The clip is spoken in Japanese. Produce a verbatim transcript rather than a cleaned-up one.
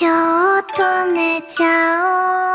ちょっと寝ちゃおう。